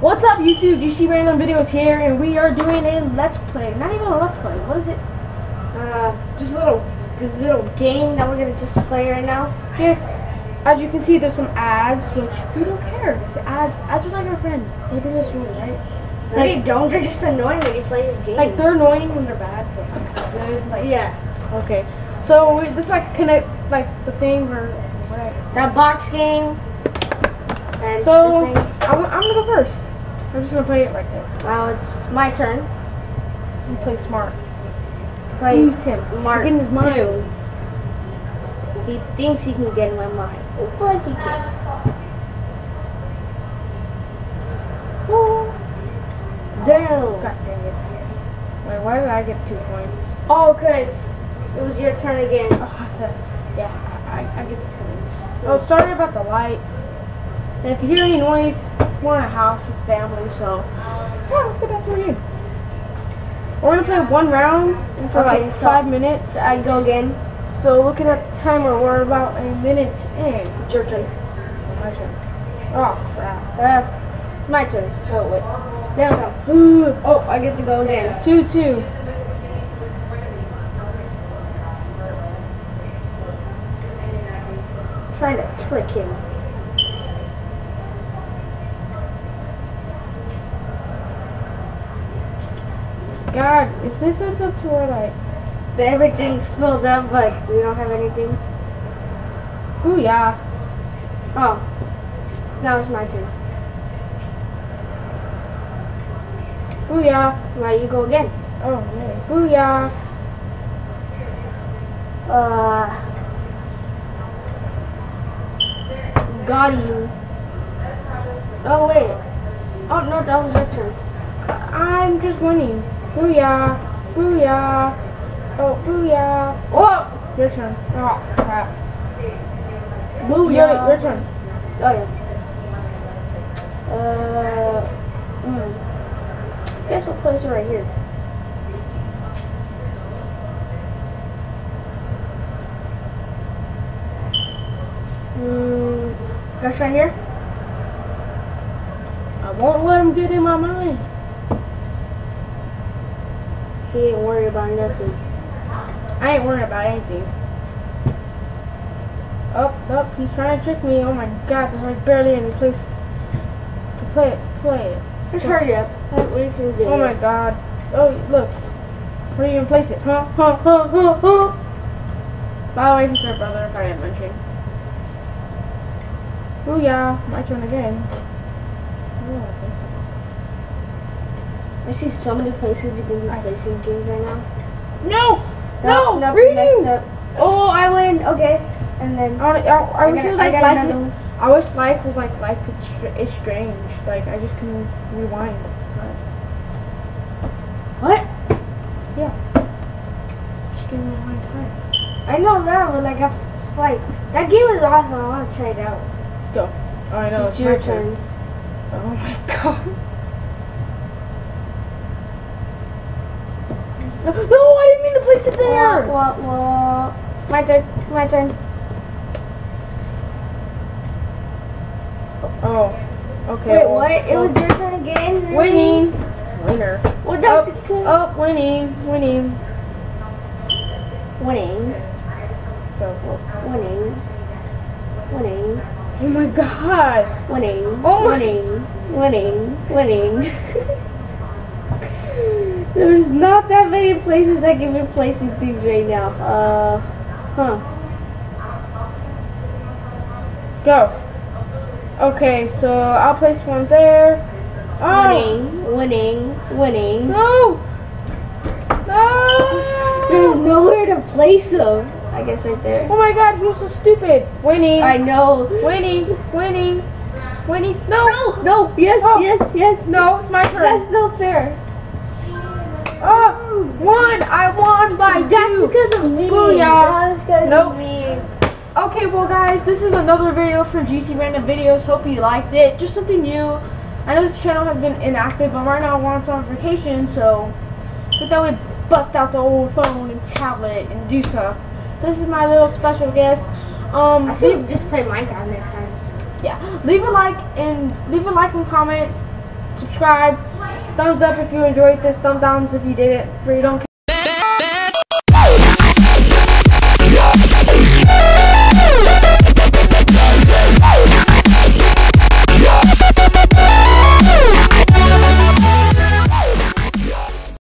What's up, YouTube? GC Random Videos here, and we are doing a Let's Play. Not even a Let's Play. What is it? Just a little game that we're gonna just play right now. Yes. As you can see, there's some ads, which we don't care. It's ads. Ads are like our friend. They bring us rules, right? They don't. They're just annoying when you play this game. Like they're annoying when they're bad, but they're like, yeah. Okay. So this is like connect, like the thing or whatever. That box game. And so I'm gonna go first. I'm just gonna play it right there. Wow, it's my turn. You play smart. Play smart too. He thinks he can get in my mind, but he can't. Damn. God dang it. Wait, why did I get 2 points? Oh, cause it was your turn again. Oh, yeah, I get the points. Oh, sorry about the light. And if you hear any noise, we're in a house with family, so yeah, let's get back to the game. We're gonna play one round for like 5 minutes. I go again. So looking at the timer, we're about a minute in. It's your turn. My turn. Oh crap. My turn. Oh wait. There we go. Oh, I get to go again. 2-2. I'm trying to trick him. God, if this ends up to where like everything's filled up, but we don't have anything. Oh yeah. Oh, now it's my turn. Oh yeah. Now you go again. Oh man. Oh yeah. Got you. Oh wait. Oh no, that was your turn. I'm just winning. Booyah! Booyah! Oh, booyah! Oh! Your turn. Oh, crap. Booyah! Your turn. Oh, yeah. Guess we'll place it right here. That's right here? I won't let him get in my mind. He ain't worried about nothing. I ain't worried about anything. Oh, nope, he's trying to trick me. Oh my god, there's like barely any place to play it. Just hurry up. We can do oh my god. Oh, look. Where do you even place it? Huh? Huh? Huh? Huh? Huh? By the way, he's my brother, if I didn't mention. Oh yeah, my turn again. Oh, I see so many places you can be placing games right now. No, nothing reading. Messed up. Oh, I win. Okay, and then I wish it was like life. I wish life was like life is strange. Like I just can rewind. What? Yeah. She can rewind time. I know that, but like I like that game is awesome. I want to try it out. Go. Oh, I know. It's your turn. Oh my god. No, I didn't mean to place it there! What? My turn. Oh, okay. Wait, what? It was your turn again? Really? Winner. Well, that's cool. Oh, winning. Oh my god. Winning. There's not that many places that can be placing things right now. Go. Okay, so I'll place one there. Oh. Winning. No! There's nowhere to place them. I guess right there. Oh my god, you're so stupid. Winning. I know. Winning. No. Yes, oh. Yes. No, it's my turn. That's not fair. Oh, one! I won by two. That's because of me. Booyah! That was because of me. Okay, well, guys, this is another video for GC Random Videos. Hope you liked it. Just something new. I know this channel has been inactive, but right now we're on vacation, so but that we bust out the old phone and tablet and do stuff. This is my little special guest. I think we'll just play Minecraft next time. Yeah, leave a like and comment. subscribe, thumbs up if you enjoyed this, thumbs down if you didn't, for you don't care.